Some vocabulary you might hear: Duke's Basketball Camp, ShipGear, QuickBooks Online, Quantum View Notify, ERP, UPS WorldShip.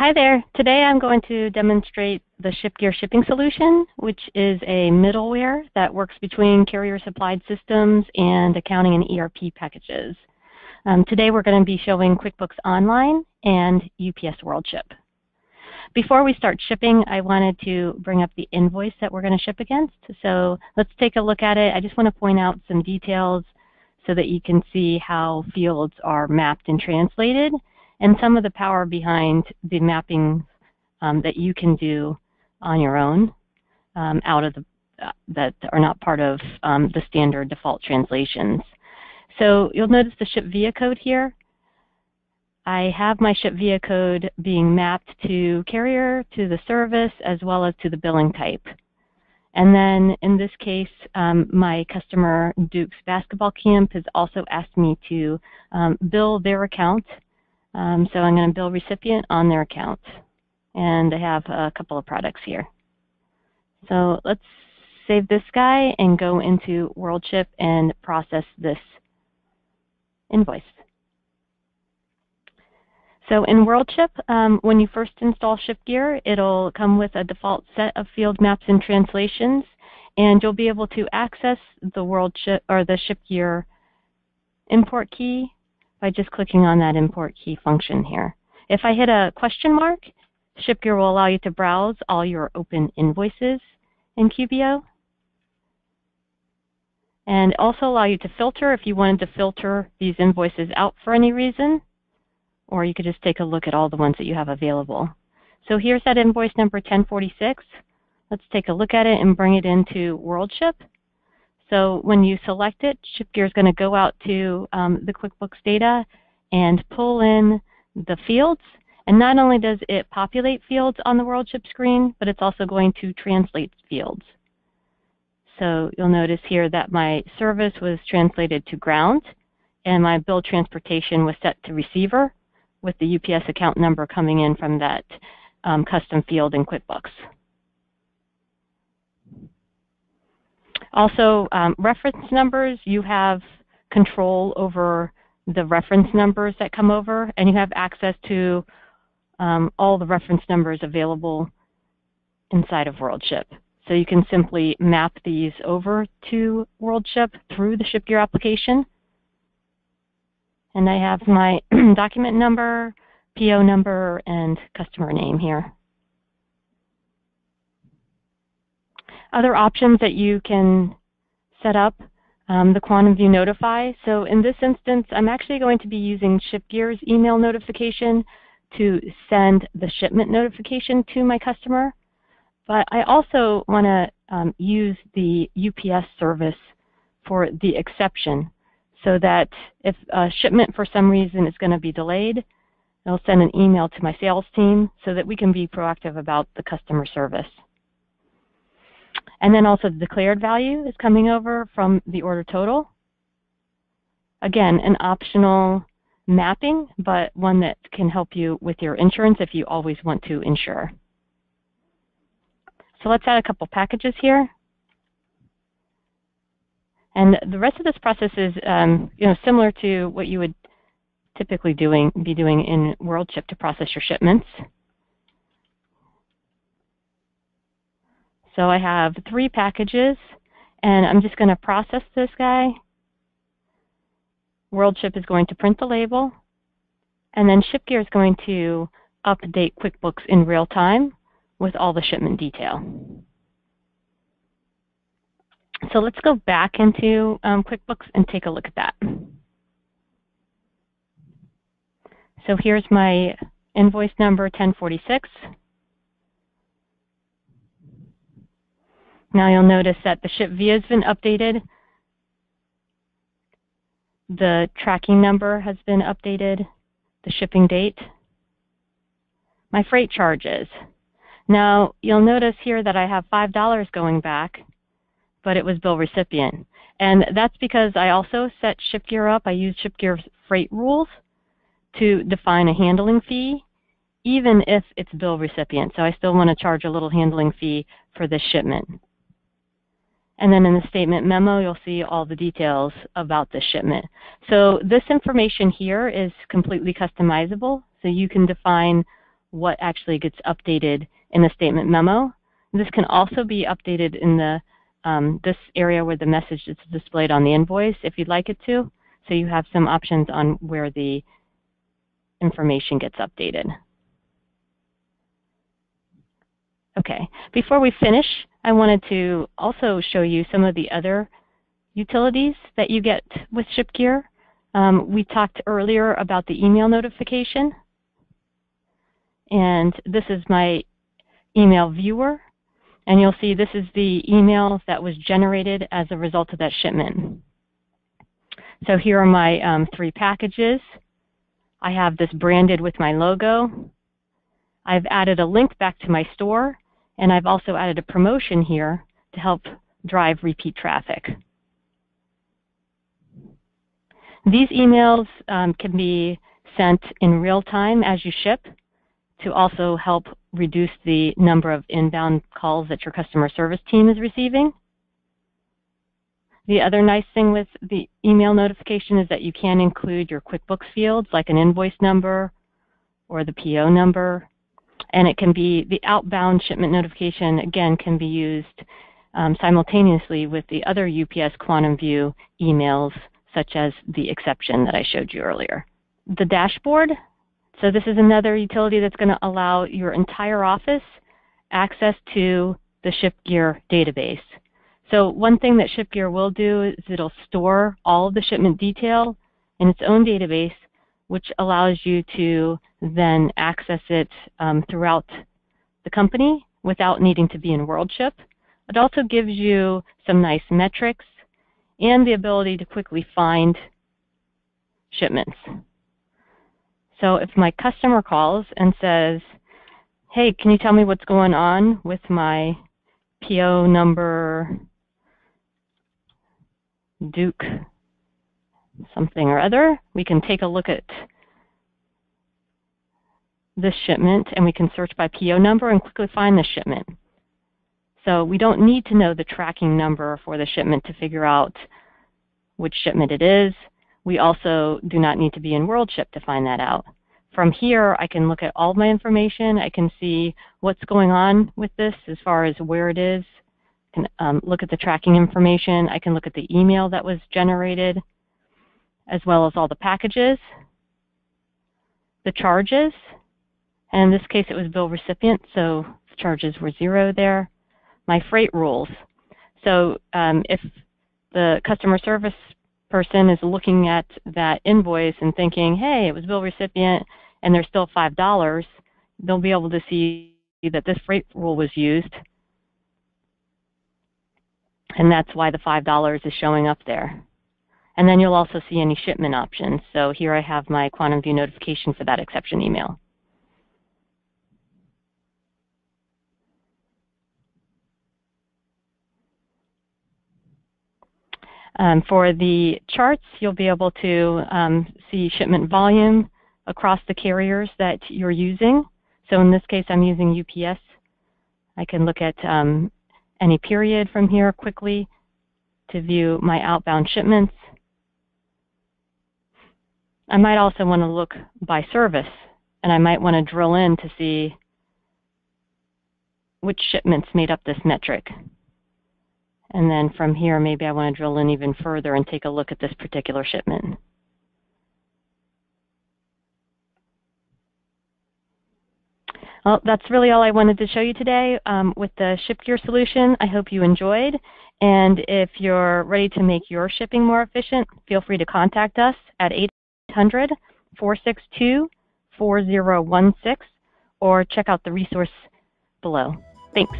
Hi there. Today I'm going to demonstrate the ShipGear shipping solution, which is a middleware that works between carrier-supplied systems and accounting and ERP packages. Today we're going to be showing QuickBooks Online and UPS WorldShip. Before we start shipping, I wanted to bring up the invoice that we're going to ship against. So let's take a look at it. I just want to point out some details so that you can see how fields are mapped and translated, and some of the power behind the mapping that you can do on your own out of the that are not part of the standard default translations. So you'll notice the ship via code here. I have my ship via code being mapped to carrier, to the service, as well as to the billing type. And then in this case, my customer Duke's Basketball Camp has also asked me to bill their account. So I'm going to bill recipient on their account, and I have a couple of products here. So let's save this guy and go into WorldShip and process this invoice. So in WorldShip, when you first install ShipGear, it'll come with a default set of field maps and translations, and you'll be able to access the WorldShip or the ShipGear import key by just clicking on that import key function here. If I hit a question mark, ShipGear will allow you to browse all your open invoices in QBO, and also allow you to filter if you wanted to filter these invoices out for any reason, or you could just take a look at all the ones that you have available. So here's that invoice number 1046. Let's take a look at it and bring it into WorldShip. So when you select it, ShipGear is going to go out to the QuickBooks data and pull in the fields. And not only does it populate fields on the WorldShip screen, but it's also going to translate fields. So you'll notice here that my service was translated to ground, and my bill transportation was set to receiver, with the UPS account number coming in from that custom field in QuickBooks. Also, reference numbers, you have control over the reference numbers that come over, and you have access to all the reference numbers available inside of WorldShip. So you can simply map these over to WorldShip through the ShipGear application. And I have my document number, PO number, and customer name here. Other options that you can set up, the Quantum View Notify. So in this instance, I'm actually going to be using ShipGear's email notification to send the shipment notification to my customer. But I also want to use the UPS service for the exception, so that if a shipment for some reason is going to be delayed, I'll send an email to my sales team so that we can be proactive about the customer service. And then also the declared value is coming over from the order total. Again, an optional mapping, but one that can help you with your insurance if you always want to insure. So let's add a couple packages here. And the rest of this process is similar to what you would typically be doing in WorldShip to process your shipments. So I have 3 packages, and I'm just going to process this guy. WorldShip is going to print the label, and then ShipGear is going to update QuickBooks in real time with all the shipment detail. So let's go back into QuickBooks and take a look at that. So here's my invoice number 1046. Now you'll notice that the ship via has been updated. The tracking number has been updated. The shipping date. My freight charges. Now you'll notice here that I have $5 going back, but it was bill recipient. And that's because I also set ShipGear up. I used ShipGear's freight rules to define a handling fee, even if it's bill recipient. So I still want to charge a little handling fee for this shipment. And then in the statement memo, you'll see all the details about this shipment. So this information here is completely customizable. So you can define what actually gets updated in the statement memo. This can also be updated in the this area where the message is displayed on the invoice if you'd like it to. So you have some options on where the information gets updated. Okay, before we finish, I wanted to also show you some of the other utilities that you get with ShipGear. We talked earlier about the email notification, and this is my email viewer, and you'll see this is the email that was generated as a result of that shipment. So here are my 3 packages. I have this branded with my logo. I've added a link back to my store, and I've also added a promotion here to help drive repeat traffic. These emails can be sent in real time as you ship to also help reduce the number of inbound calls that your customer service team is receiving. The other nice thing with the email notification is that you can include your QuickBooks fields like an invoice number or the PO number, and it can be the outbound shipment notification again can be used simultaneously with the other UPS Quantum View emails, such as the exception that I showed you earlier. The dashboard, so this is another utility that's going to allow your entire office access to the ShipGear database. So one thing that ShipGear will do is it'll store all of the shipment detail in its own database, which allows you to then access it throughout the company without needing to be in WorldShip. It also gives you some nice metrics and the ability to quickly find shipments. So if my customer calls and says, hey, can you tell me what's going on with my PO number Duke something or other, we can take a look at this shipment and we can search by PO number and quickly find the shipment. So we don't need to know the tracking number for the shipment to figure out which shipment it is. We also do not need to be in WorldShip to find that out. From here, I can look at all my information. I can see what's going on with this as far as where it is. I can look at the tracking information. I can look at the email that was generated, as well as all the packages, the charges. And in this case, it was bill recipient, so the charges were 0 there. My freight rules. So if the customer service person is looking at that invoice and thinking, hey, it was bill recipient and there's still $5, they'll be able to see that this freight rule was used. And that's why the $5 is showing up there. And then you'll also see any shipment options. So here I have my Quantum View notification for that exception email. For the charts, you'll be able to see shipment volume across the carriers that you're using. So in this case, I'm using UPS. I can look at any period from here quickly to view my outbound shipments. I might also want to look by service, and I might want to drill in to see which shipments made up this metric. And then from here, maybe I want to drill in even further and take a look at this particular shipment. Well, that's really all I wanted to show you today with the ShipGear solution. I hope you enjoyed. And if you're ready to make your shipping more efficient, feel free to contact us at 800-462-4016 or check out the resource below. Thanks.